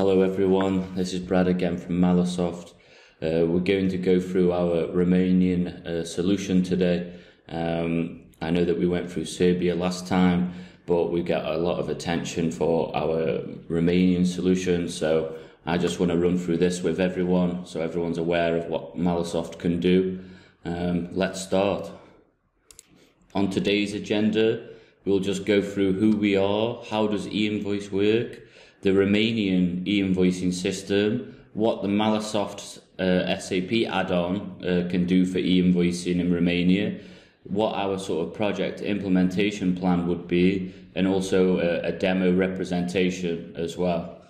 Hello everyone, this is Brad again from Melasoft. We're going to go through our Romanian solution today. I know that we went through Serbia last time, but we got a lot of attention for our Romanian solution, so I just want to run through this with everyone so everyone's aware of what Melasoft can do. Let's start. On today's agenda, we'll just go through who we are, how does e-invoice work, the Romanian e-invoicing system, what the Melasoft SAP add-on can do for e-invoicing in Romania, what our sort of project implementation plan would be, and also a demo representation as well.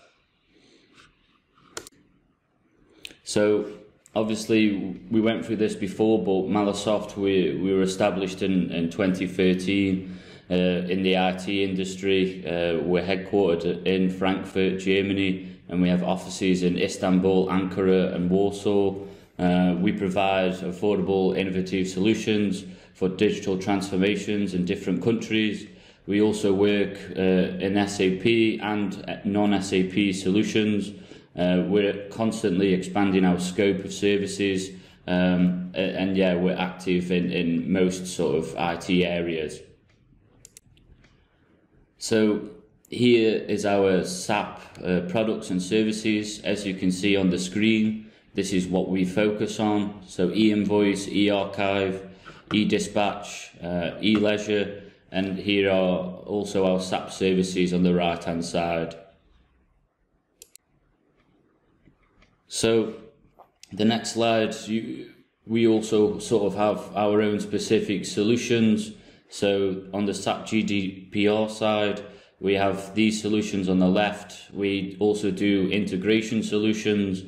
So obviously we went through this before, but Melasoft, we were established in 2013. In the IT industry. We're headquartered in Frankfurt, Germany, and we have offices in Istanbul, Ankara and Warsaw. We provide affordable, innovative solutions for digital transformations in different countries. We also work in SAP and non-SAP solutions. We're constantly expanding our scope of services, and yeah, we're active in most sort of IT areas. So here is our SAP products and services. As you can see on the screen, this is what we focus on. So e-invoice, e-archive, e-dispatch, e-leisure, and here are also our SAP services on the right hand side. So the next slide, we also sort of have our own specific solutions. So on the SAP GDPR side, we have these solutions on the left. We also do integration solutions,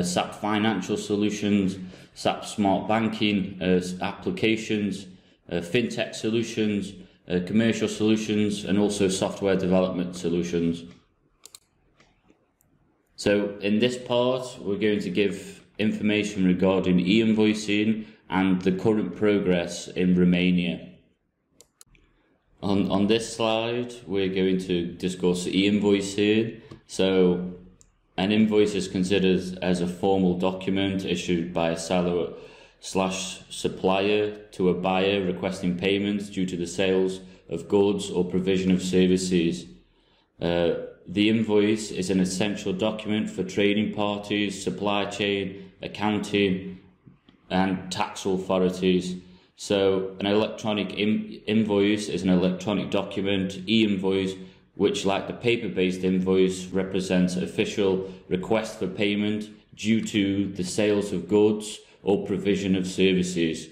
SAP financial solutions, SAP smart banking applications, fintech solutions, commercial solutions, and also software development solutions. So in this part, we're going to give information regarding e-invoicing and the current progress in Romania. On this slide, we're going to discuss e-invoicing. So an invoice is considered as a formal document issued by a seller / supplier to a buyer requesting payments due to the sales of goods or provision of services. The invoice is an essential document for trading parties, supply chain, accounting, and tax authorities. So an electronic invoice is an electronic document, e-invoice, which, like the paper-based invoice, represents official request for payment due to the sales of goods or provision of services.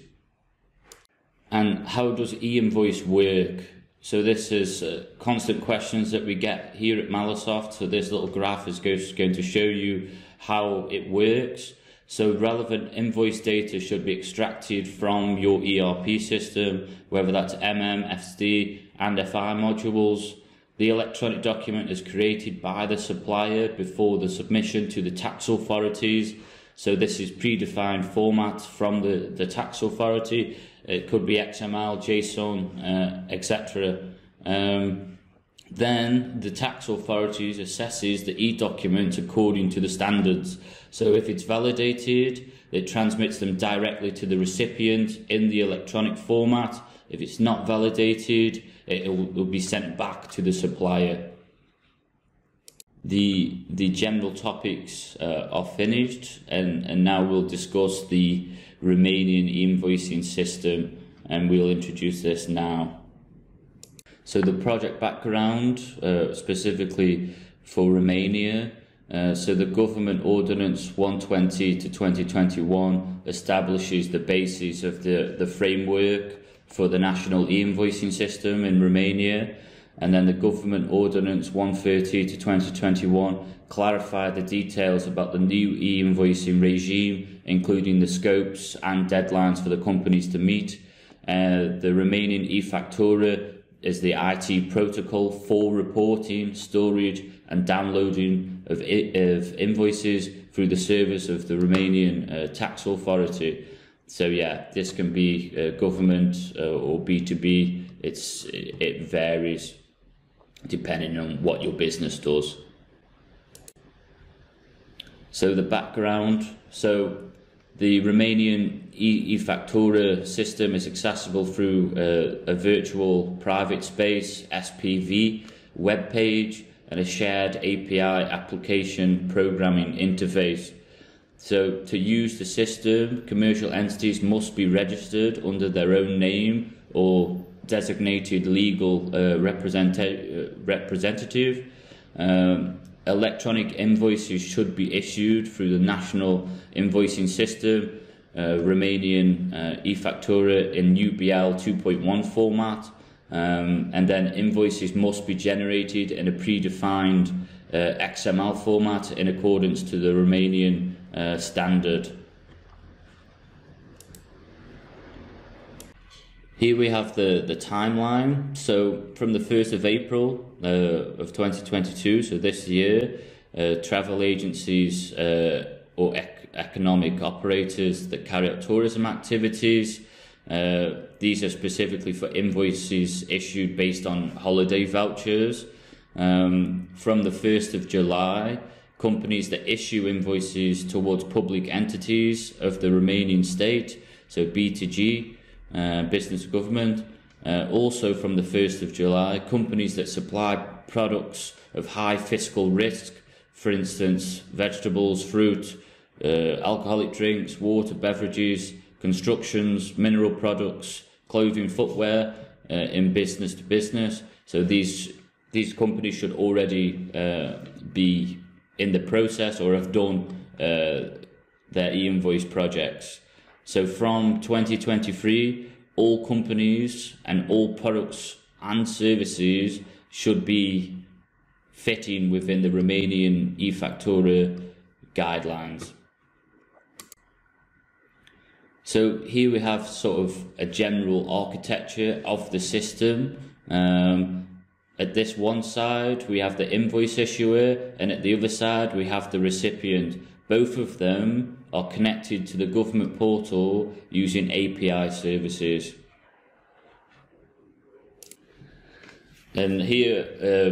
And how does e-invoice work? So this is constant questions that we get here at Melasoft. So this little graph is going to show you how it works. So relevant invoice data should be extracted from your ERP system, whether that's MM, SD and FI modules. The electronic document is created by the supplier before the submission to the tax authorities. So this is predefined format from the tax authority. It could be XML, JSON, etc. Then the tax authorities assesses the e-document according to the standards. So if it's validated, it transmits them directly to the recipient in the electronic format. If it's not validated, it will be sent back to the supplier. The general topics are finished, and now we'll discuss the Romanian e-invoicing system, and we'll introduce this now. So the project background, specifically for Romania, so the Government Ordinance 120 to 2021 establishes the basis of the framework for the national e-invoicing system in Romania, and then the Government Ordinance 130 to 2021 clarified the details about the new e-invoicing regime, including the scopes and deadlines for the companies to meet. The Romanian e-Factura is the IT protocol for reporting, storage and downloading of invoices through the service of the Romanian tax authority. So yeah, this can be government or B2B. It varies depending on what your business does. So the background, so the Romanian e-Factura system is accessible through a virtual private space, SPV, web page, and a shared API application programming interface. So to use the system, commercial entities must be registered under their own name or designated legal representative. Electronic invoices should be issued through the national invoicing system, Romanian e-Factura in UBL 2.1 format, and then invoices must be generated in a predefined XML format in accordance to the Romanian standard. Here we have the timeline. So from the 1st of April of 2022, so this year, travel agencies or economic operators that carry out tourism activities, these are specifically for invoices issued based on holiday vouchers. From the 1st of July, companies that issue invoices towards public entities of the Romanian state, so B2G, business government. Also from the 1st of July, companies that supply products of high fiscal risk, for instance, vegetables, fruit, alcoholic drinks, water, beverages, constructions, mineral products, clothing, footwear, in business to business. So these companies should already be in the process or have done their e-invoice projects. So from 2023, all companies and all products and services should be fitting within the Romanian e-Factura guidelines. So here we have sort of a general architecture of the system. At this one side, we have the invoice issuer, and at the other side, we have the recipient. Both of them are connected to the government portal using API services. And here,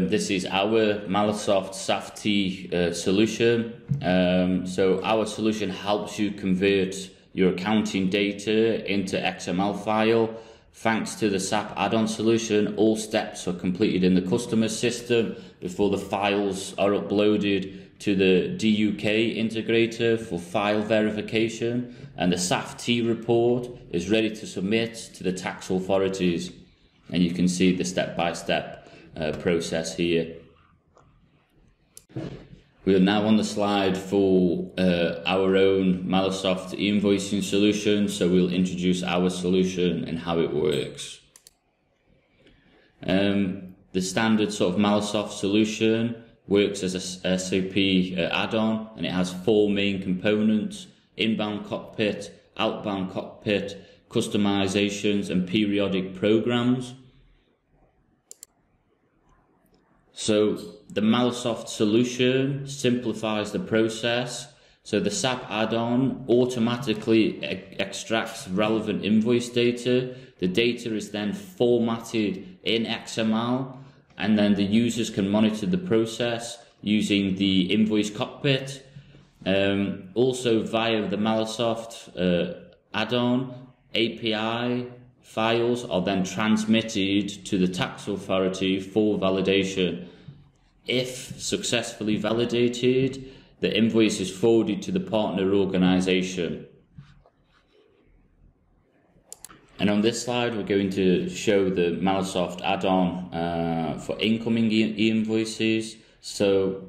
this is our Melasoft SAF-T solution. So our solution helps you convert your accounting data into XML file. Thanks to the SAP add-on solution, all steps are completed in the customer system before the files are uploaded to the DUK integrator for file verification, and the SAF-T report is ready to submit to the tax authorities. And you can see the step-by-step process here. We are now on the slide for our own Melasoft e-invoicing solution, so we'll introduce our solution and how it works. The standard sort of Melasoft solution works as a SAP add-on, and it has four main components: inbound cockpit, outbound cockpit, customizations, and periodic programs. So the Melasoft solution simplifies the process. So the SAP add-on automatically extracts relevant invoice data. The data is then formatted in XML, and then the users can monitor the process using the invoice cockpit. Also via the Melasoft add-on, API files are then transmitted to the tax authority for validation. If successfully validated, the invoice is forwarded to the partner organization. And on this slide, we're going to show the Melasoft add-on for incoming e-invoices. So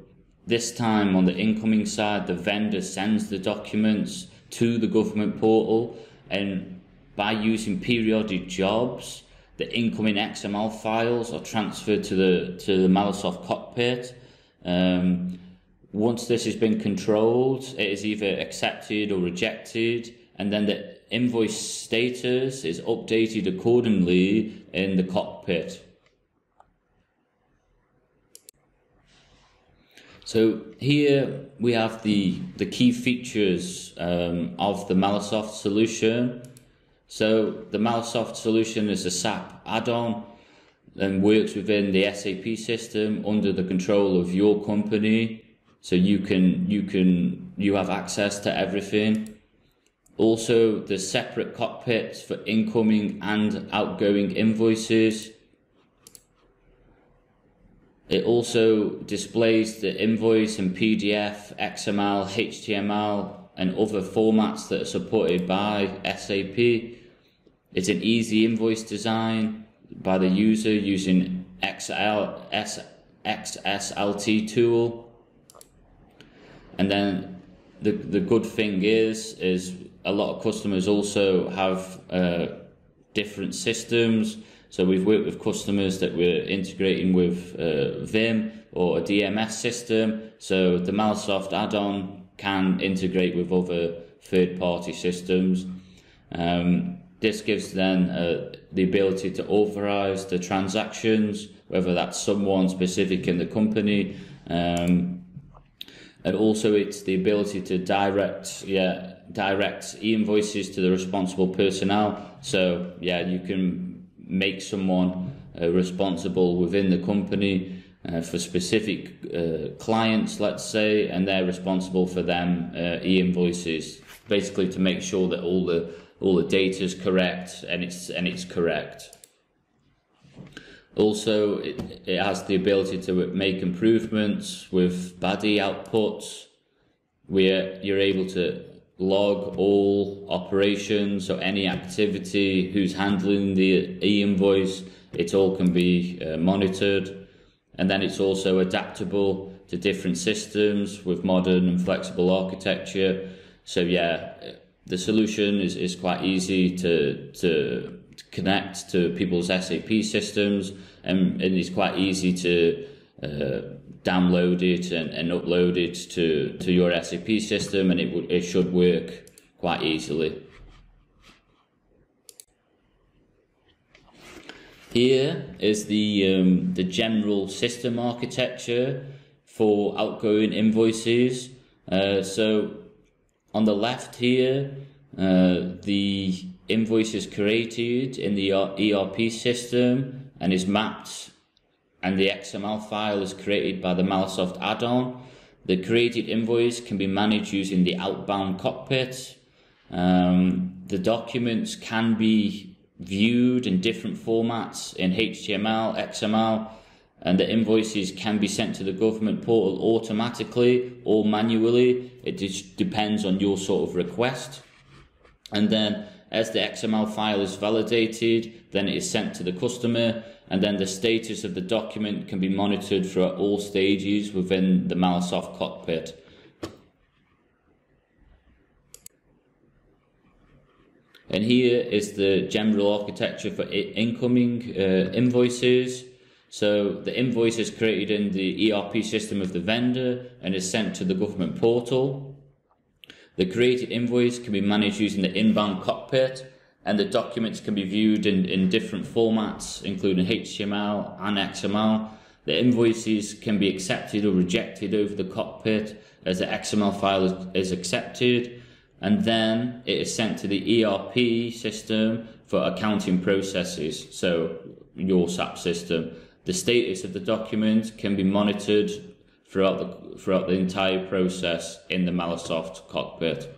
this time on the incoming side, the vendor sends the documents to the government portal, and by using periodic jobs, the incoming XML files are transferred to the Melasoft cockpit. Once this has been controlled, it is either accepted or rejected, and then the invoice status is updated accordingly in the cockpit. So here we have the key features of the Melasoft solution. So the Melasoft solution is a SAP add-on and works within the SAP system under the control of your company. So you have access to everything. Also, there's separate cockpits for incoming and outgoing invoices. It also displays the invoice in PDF, XML, HTML, and other formats that are supported by SAP. It's an easy invoice design by the user using XSLT tool. And then the good thing is a lot of customers also have different systems. So we've worked with customers that we're integrating with VIM or a DMS system. So the Melasoft add-on can integrate with other third-party systems. This gives then the ability to authorize the transactions, whether that's someone specific in the company. And also it's the ability to direct e-invoices to the responsible personnel. So yeah, you can make someone responsible within the company for specific clients, let's say, and they're responsible for them e-invoices, basically to make sure that all the data is correct and it's correct. Also, it has the ability to make improvements with body outputs, where you're able to log all operations, so any activity, who's handling the e-invoice, it all can be monitored. And then it's also adaptable to different systems with modern and flexible architecture. So yeah, the solution is quite easy to connect to people's SAP systems, and it's quite easy to download it and upload it to your SAP system, and it should work quite easily. Here is the general system architecture for outgoing invoices. So on the left here, the invoice is created in the ERP system and is mapped, and the XML file is created by the Melasoft add-on. The created invoice can be managed using the outbound cockpit. The documents can be viewed in different formats in HTML, XML, and the invoices can be sent to the government portal automatically or manually. It just depends on your sort of request. And then as the XML file is validated, then it is sent to the customer, and then the status of the document can be monitored throughout all stages within the Melasoft cockpit. And here is the general architecture for incoming invoices. So the invoice is created in the ERP system of the vendor and is sent to the government portal. The created invoice can be managed using the inbound cockpit, and the documents can be viewed in different formats, including HTML and XML. The invoices can be accepted or rejected over the cockpit as the XML file is accepted, and then it is sent to the ERP system for accounting processes, so your SAP system. The status of the document can be monitored throughout the entire process in the Melasoft cockpit.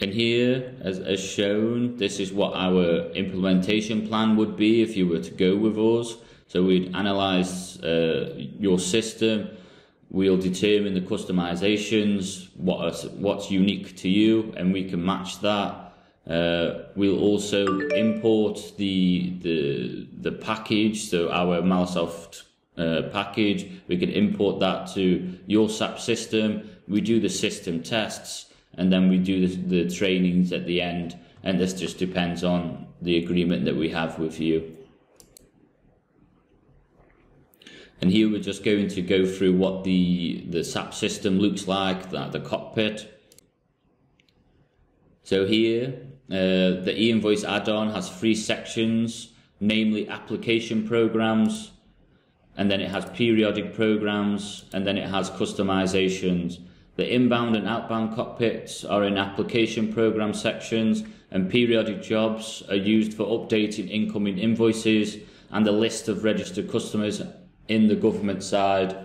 And here, as shown, this is what our implementation plan would be if you were to go with us. So we'd analyze your system, we'll determine the customizations, what's unique to you, and we can match that. We'll also import the package, so our Melasoft package. We can import that to your SAP system. We do the system tests, and then we do the trainings at the end, and this just depends on the agreement that we have with you. And here we're just going to go through what the SAP system looks like, the cockpit. So here, the e-invoice add-on has three sections, namely application programs, and then it has periodic programs, and then it has customizations. The inbound and outbound cockpits are in application program sections, and periodic jobs are used for updating incoming invoices, and the list of registered customers in the government side.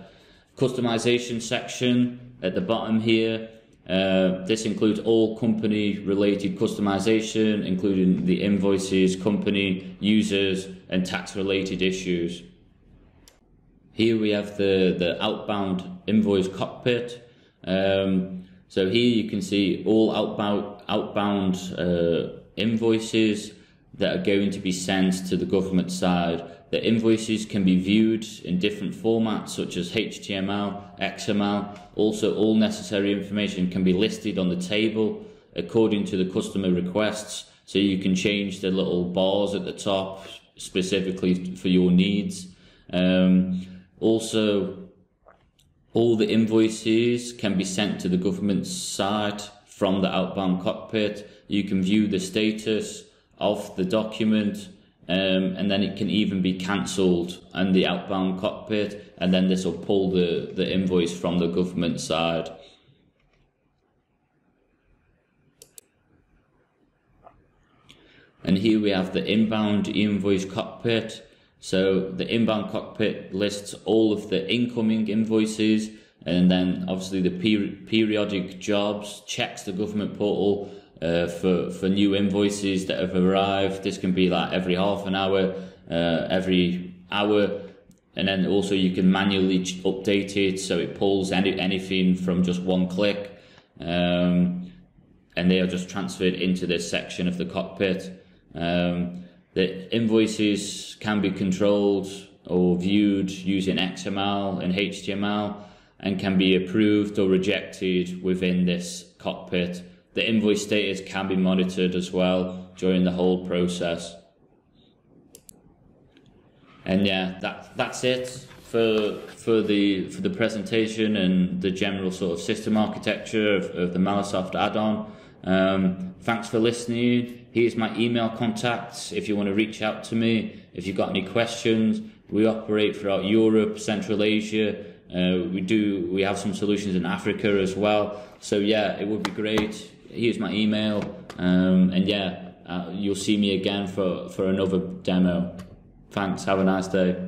Customization section at the bottom here. This includes all company-related customization, including the invoices, company, users, and tax-related issues. Here we have the outbound invoice cockpit. So here you can see all outbound invoices that are going to be sent to the government side. The invoices can be viewed in different formats such as HTML, XML. Also, all necessary information can be listed on the table according to the customer requests. So you can change the little bars at the top specifically for your needs. Also, all the invoices can be sent to the government side from the outbound cockpit. You can view the status of the document, and then it can even be cancelled in the outbound cockpit, and then this will pull the invoice from the government side. And here we have the inbound e-invoice cockpit. So the inbound cockpit lists all of the incoming invoices, and then obviously the periodic jobs, checks the government portal for new invoices that have arrived. This can be like every half an hour, every hour, and then also you can manually update it so it pulls anything from just one click, and they are just transferred into this section of the cockpit. The invoices can be controlled or viewed using XML and HTML and can be approved or rejected within this cockpit. The invoice status can be monitored as well during the whole process. And yeah, that's it for the presentation and the general sort of system architecture of the Melasoft add-on. Thanks for listening. Here's my email contacts if you want to reach out to me, if you've got any questions. We operate throughout Europe, Central Asia. We have some solutions in Africa as well. So yeah, it would be great. Here's my email, and yeah, you'll see me again for another demo. Thanks, have a nice day.